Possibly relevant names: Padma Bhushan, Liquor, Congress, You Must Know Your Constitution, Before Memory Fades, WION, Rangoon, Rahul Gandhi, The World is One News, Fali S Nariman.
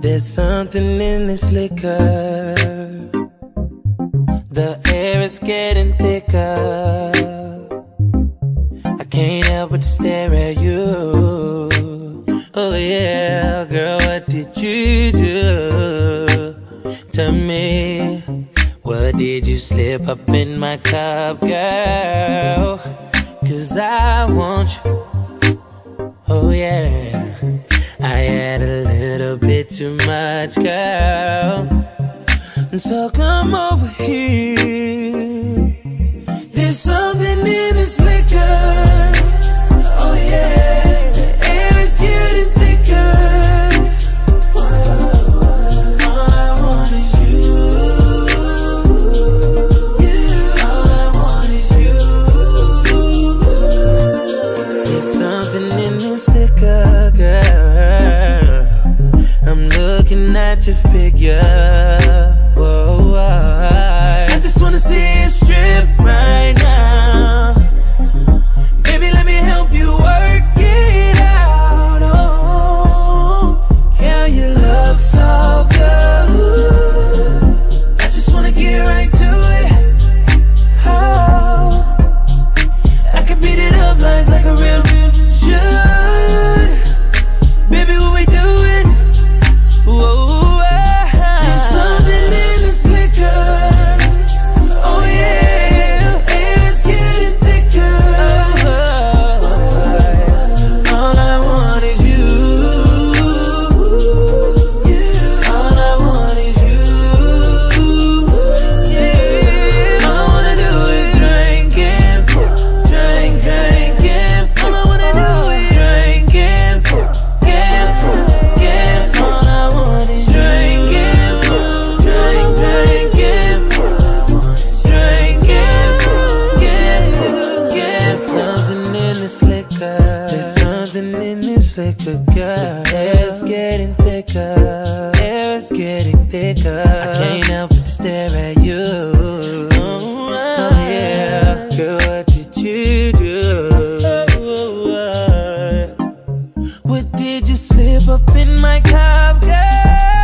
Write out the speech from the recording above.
There's something in this liquor. The air is getting thicker. I can't help but to stare at you. Oh yeah, girl, what did you do to me? What did you slip up in my cup, girl? 'Cause I want you. Oh yeah, I had a little bit too much, girl. So come over here. There's something in this liquor. Oh yeah, the air is getting thicker. All I want is you. All I want is you. There's something in this liquor, girl. I'm looking at your figure. Whoa, I just wanna see it strip right now. Baby, let me help you work it out. Oh, can you love so good? I just wanna get right to it. Oh, I can beat it up like a real should. Baby, when we do it, whoa. Liquor, girl. The air's getting thicker. Air's getting thicker. I can't help but to stare at you. Oh yeah, girl, what did you do? What did you slip up in my cup, girl?